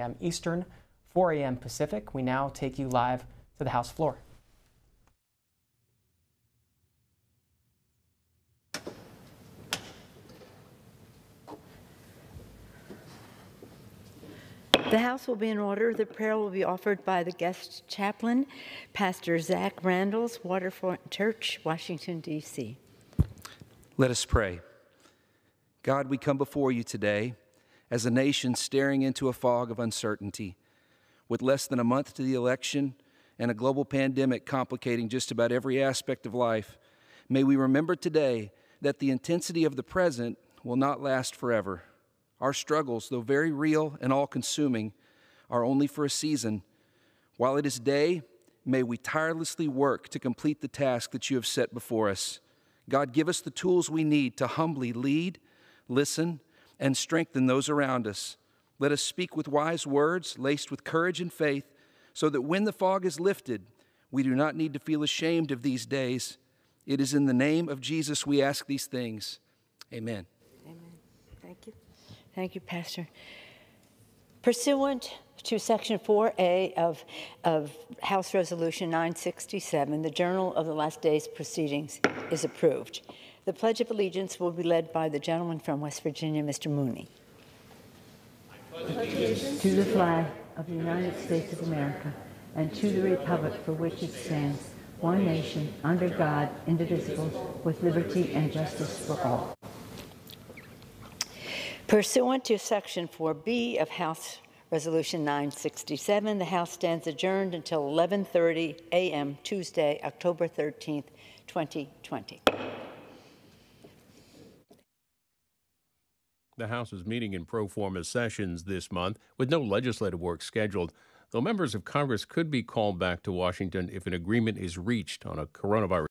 a.m. Eastern, 4 a.m. Pacific. We now take you live to the House floor. The House will be in order. The prayer will be offered by the guest chaplain, Pastor Zach Randles, Waterfront Church, Washington, DC. Let us pray. God, we come before you today as a nation staring into a fog of uncertainty. With less than a month to the election and a global pandemic complicating just about every aspect of life, may we remember today that the intensity of the present will not last forever. Our struggles, though very real and all-consuming, are only for a season. While it is day, may we tirelessly work to complete the task that you have set before us. God, give us the tools we need to humbly lead, listen, and strengthen those around us. Let us speak with wise words, laced with courage and faith, so that when the fog is lifted, we do not need to feel ashamed of these days. It is in the name of Jesus we ask these things. Amen. Amen. Thank you. Thank you, Pastor. Pursuant to Section 4A of House Resolution 967, the Journal of the Last Day's Proceedings is approved. The Pledge of Allegiance will be led by the gentleman from West Virginia, Mr. Mooney. I pledge allegiance to the flag of the United States of America and to the republic for which it stands, one nation, under God, indivisible, with liberty and justice for all. Pursuant to Section 4B of House Resolution 967, the House stands adjourned until 11:30 a.m. Tuesday, October 13th, 2020. The House is meeting in pro forma sessions this month with no legislative work scheduled, though members of Congress could be called back to Washington if an agreement is reached on a coronavirus.